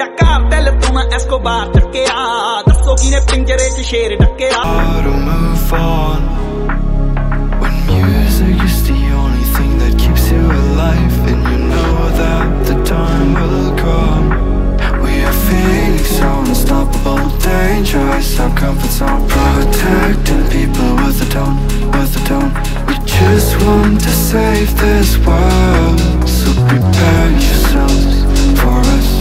How to move on when music is the only thing that keeps you alive, and you know that the time will come. We are feeling so unstoppable, dangerous. Our comforts are protecting people with a tone, with a tone. We just want to save this world, so prepare yourselves for us.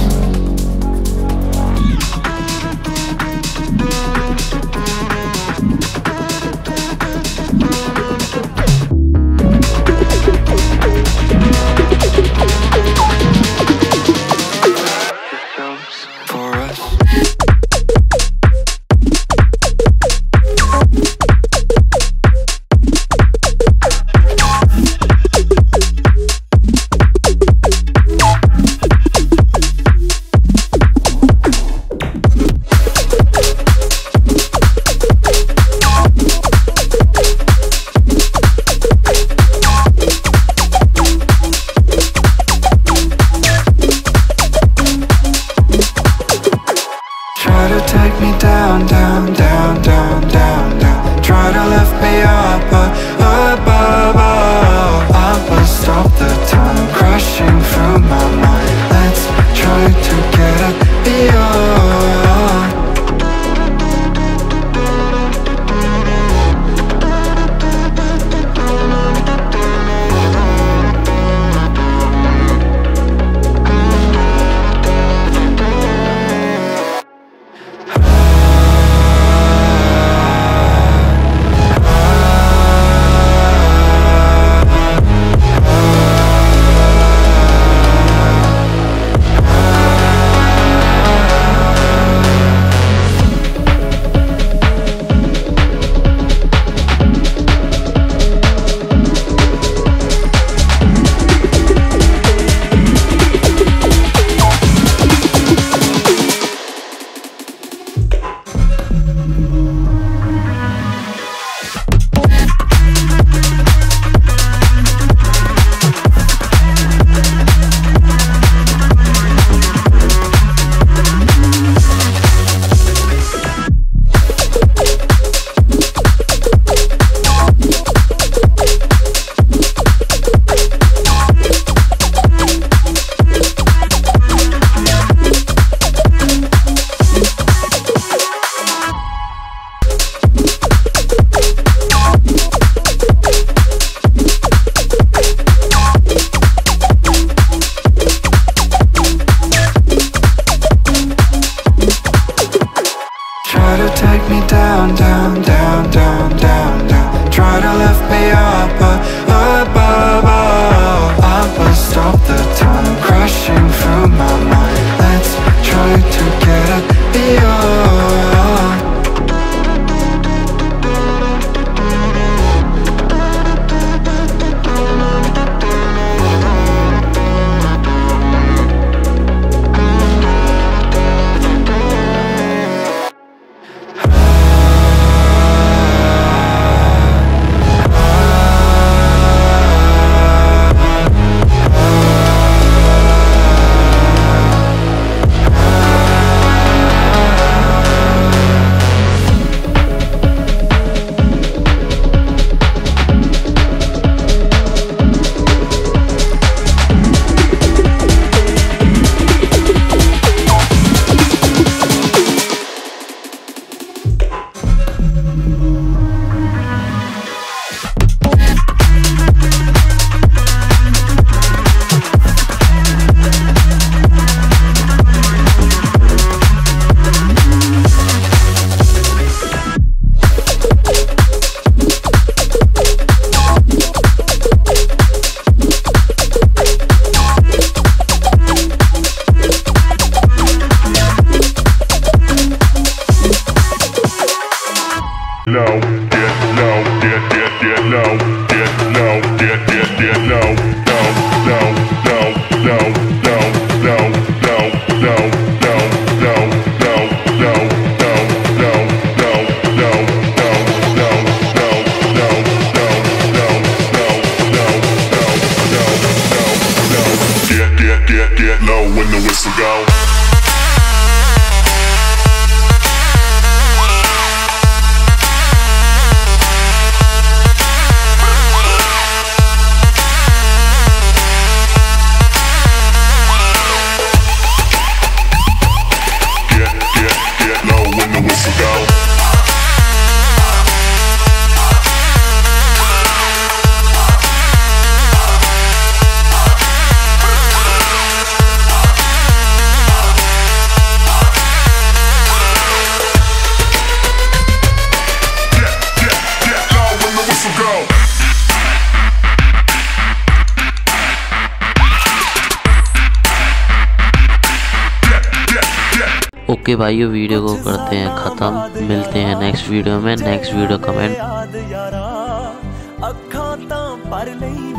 Okay भाइयों, video को करते हैं खत्म, मिलते हैं next video में। Next video comment